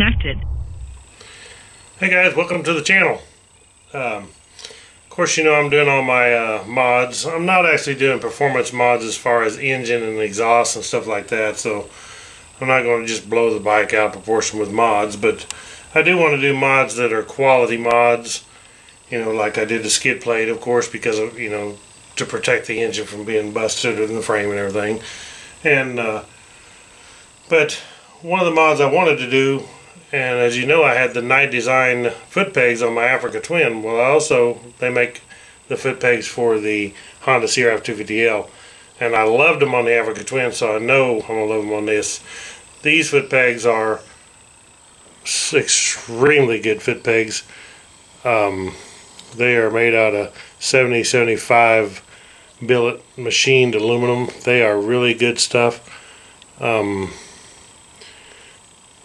connected. Hey guys, welcome to the channel. Of course, you know I'm doing all my mods. I'm not actually doing performance mods as far as engine and exhaust and stuff like that, so I'm not going to just blow the bike out of proportion with mods, but I do want to do mods that are quality mods, you know, like I did the skid plate, of course, because of, you know, to protect the engine from being busted in the frame and everything. And but one of the mods I wanted to do, and as you know, I had the Knight Design foot pegs on my Africa Twin. Well, they make the foot pegs for the Honda CRF250L, and I loved them on the Africa Twin, so I know I'm going to love them on this. These foot pegs are extremely good foot pegs. They are made out of 70-75 billet machined aluminum. They are really good stuff.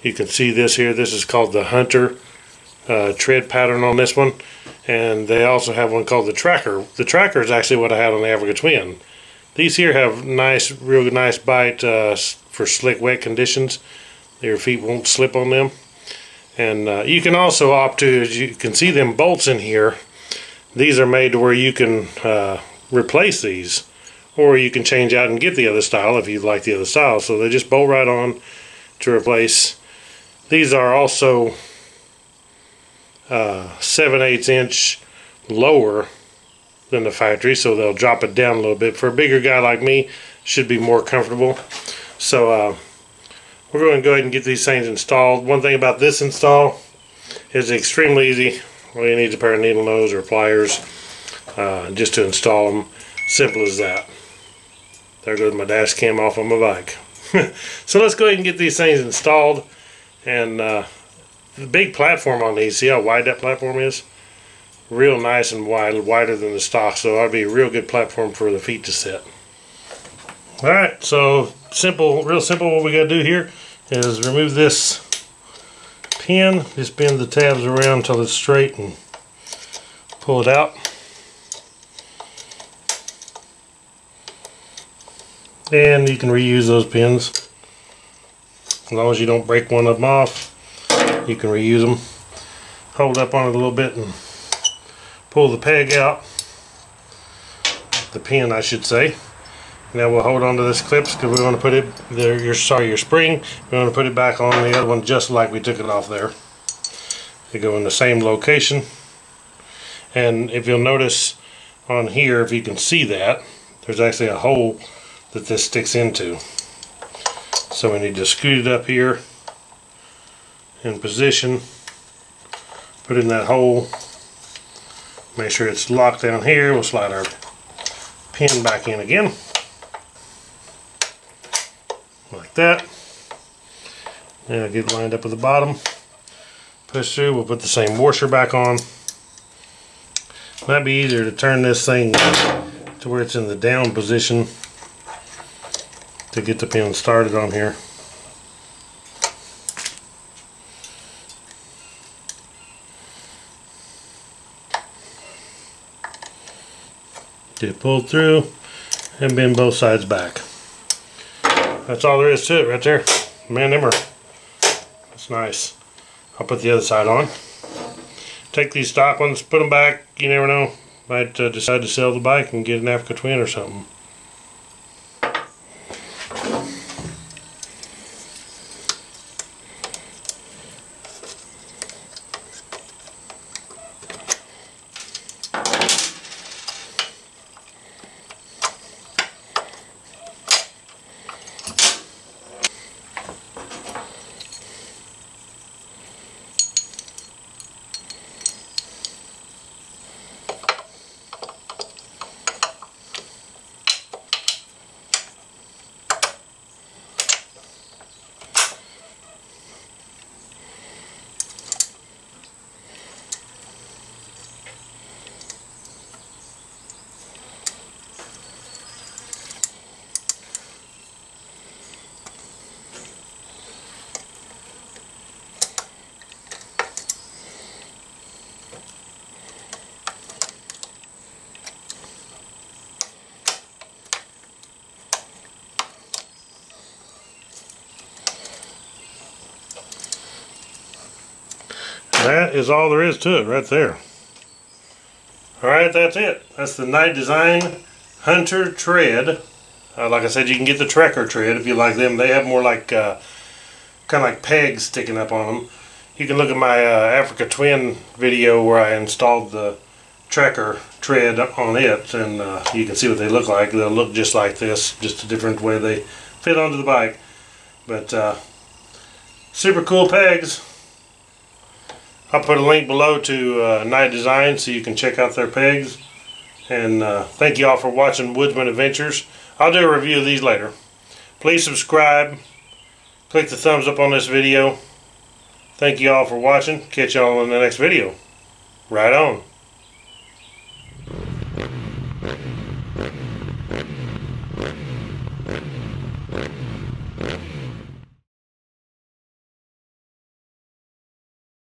You can see this here. This is called the Hunter tread pattern on this one, and they also have one called the Tracker. The Tracker is actually what I had on the Africa Twin. These here have nice, real nice bite for slick, wet conditions. Your feet won't slip on them. And you can also opt to, as you can see them bolts in here, these are made to where you can replace these, or you can change out and get the other style if you like the other style. So they just bolt right on to replace. These are also 7/8 inch lower than the factory, so they'll drop it down a little bit. For a bigger guy like me, should be more comfortable. So we're going to go ahead and get these things installed. One thing about this install is extremely easy. All you need is a pair of needle nose or pliers just to install them. Simple as that. There goes my dash cam off on my bike. So let's go ahead and get these things installed. And the big platform on these, see how wide that platform is? Real nice and wide, wider than the stock, so that'd be a real good platform for the feet to sit. Alright, so simple, real simple, what we gotta do here is remove this pin, just bend the tabs around until it's straight and pull it out. And you can reuse those pins. As long as you don't break one of them off, you can reuse them. Hold up on it a little bit and pull the peg out, the pin I should say. Now we'll hold on to this clips because we're going to put it there. Your spring. We're going to put it back on the other one just like we took it off there. They go in the same location. And if you'll notice on here, if you can see that, there's actually a hole that this sticks into. So we need to scoot it up here in position, put in that hole, make sure it's locked down here. We'll slide our pin back in again, like that. Now get lined up with the bottom, push through, we'll put the same washer back on. Might be easier to turn this thing to where it's in the down position to get the pin started on here. Get pulled through and bend both sides back. That's all there is to it right there. Man, them are, that's nice. I'll put the other side on. Take these stock ones, put them back. You never know, might decide to sell the bike and get an Africa Twin or something. That is all there is to it right there. Alright, that's it. That's the Knight Design Hunter tread. Like I said, you can get the Tracker tread if you like them. They have more like kind of like pegs sticking up on them. You can look at my Africa Twin video where I installed the Tracker tread on it, and you can see what they look like. They'll look just like this, just a different way they fit onto the bike. But super cool pegs. I'll put a link below to Knight Design so you can check out their pegs. And thank you all for watching Woodsman Adventures. I'll do a review of these later. Please subscribe. Click the thumbs up on this video. Thank you all for watching. Catch you all in the next video. Right on.